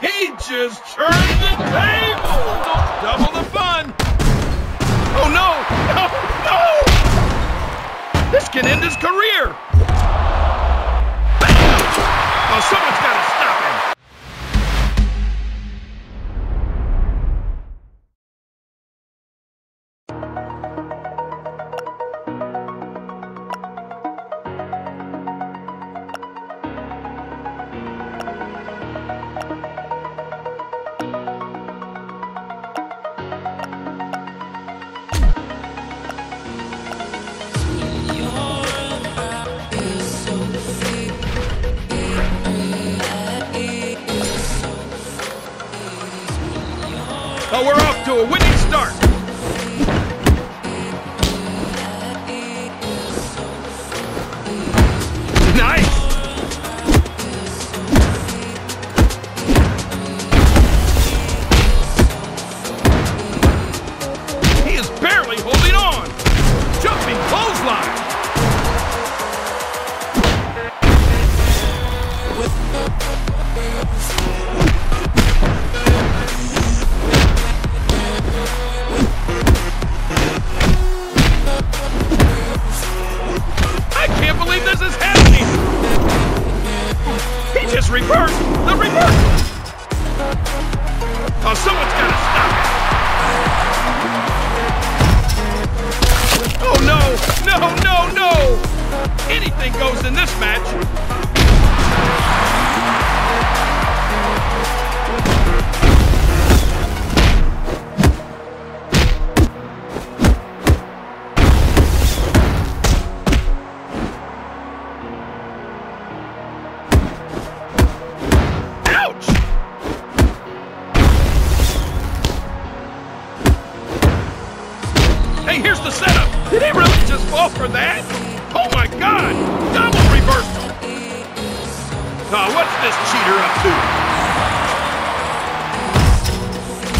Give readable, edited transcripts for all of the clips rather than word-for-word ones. He just turned the table! Double the fun! Oh no! No! No! This can end his career! Oh, someone's got to stop him! Oh, we're off to a winning start! Nice! He is barely holding on! Jumping clothesline! Reverse! The reverse! Oh, someone's got to stop it! Oh, no! No, no, no! Anything goes in this match! Hey, here's the setup! Did he really just fall for that? Oh my God! Double reversal! Oh, what's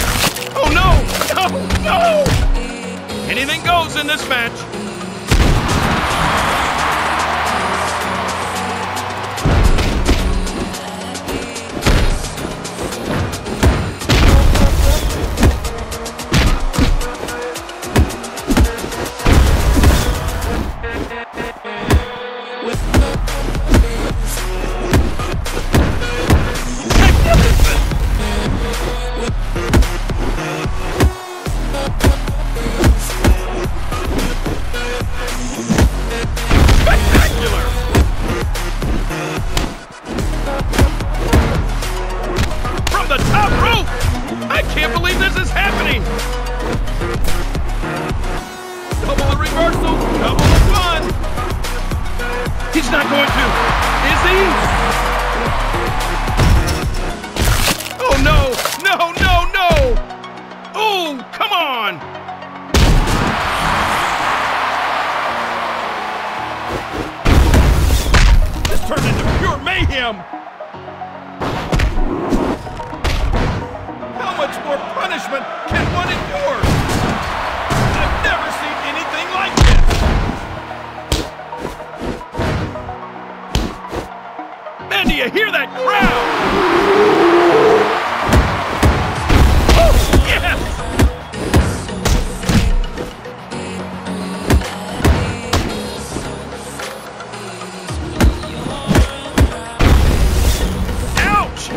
this cheater up to? Oh no! No! No! Anything goes in this match! He's not going to, is he? Oh no, no, no, no! Oh, come on! This turned into pure mayhem! How much more punishment can one endure? I've never seen anything like this! Do you hear that crowd? Oh, yes! Ouch!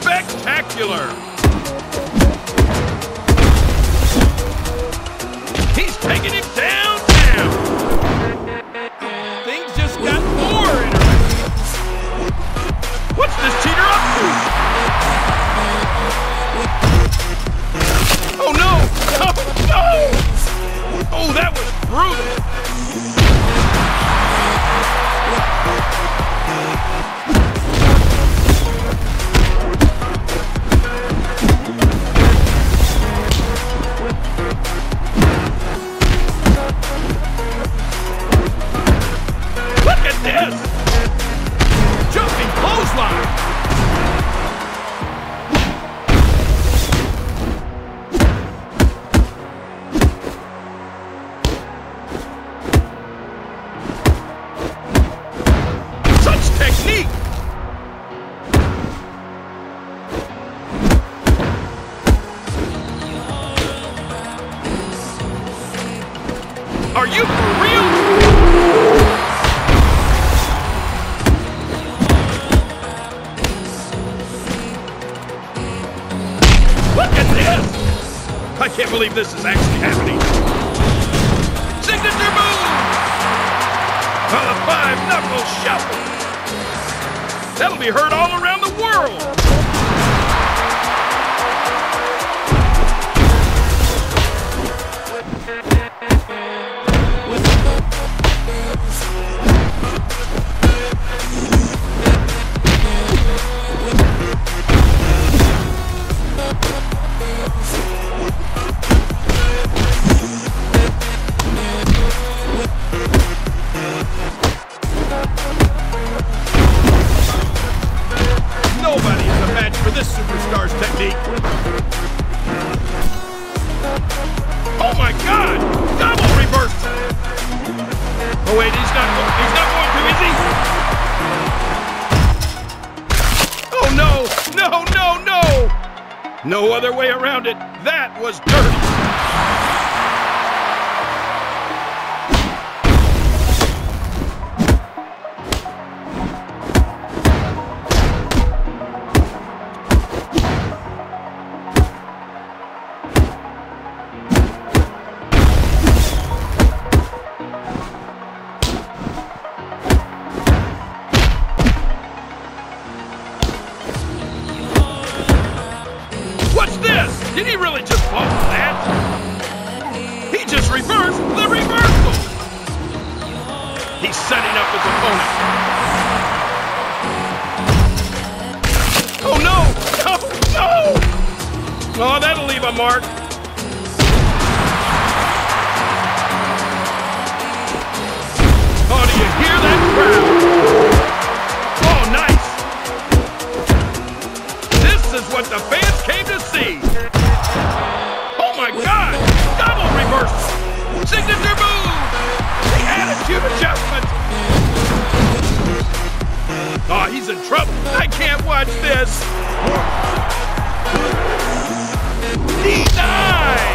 Spectacular! Are you for real? I can't believe this is actually happening. Signature move! On a five-knuckle shuffle. That'll be heard all around the world. No other way around it. That was dirty. Did he really just bump that? He just reversed the reversal! He's setting up his opponent. Oh no! No! No! Oh, that'll leave a mark. Oh, do you hear that crowd? Signature move! The attitude adjustment! Oh, he's in trouble. I can't watch this. Denied!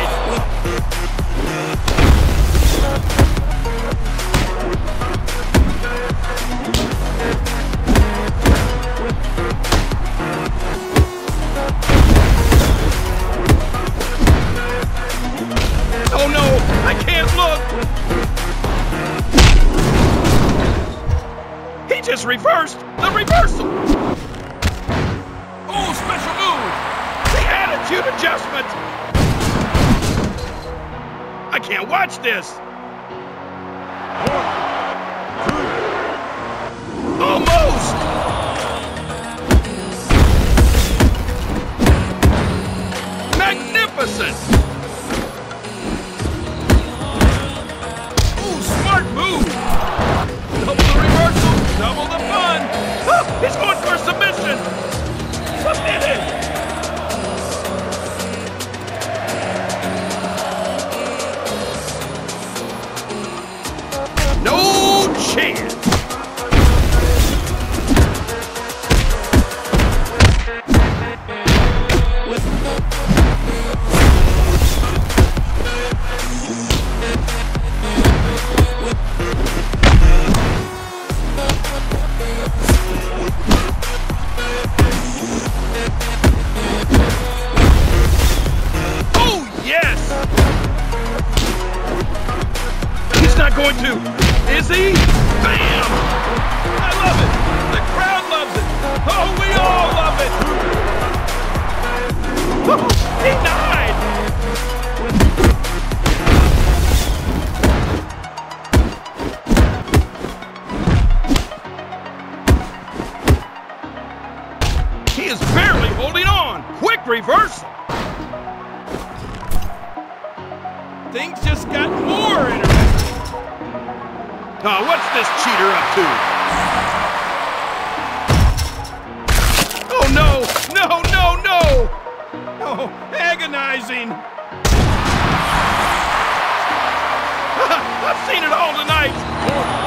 Just reversed the reversal. Oh, special move. The attitude adjustment. I can't watch this. 1, 2. Almost. Magnificent. Oh, smart move. Double the reversal. Double the fun! Oh, he's going for a submission! Submitted! No chance! Going to. Is he? Bam! I love it! The crowd loves it! Oh, we all love it! Oh, he died! He is barely holding on! Quick reversal! Things just got more interesting! Oh, what's this cheater up to? Oh, no! No, no, no! Oh, agonizing! I've seen it all tonight!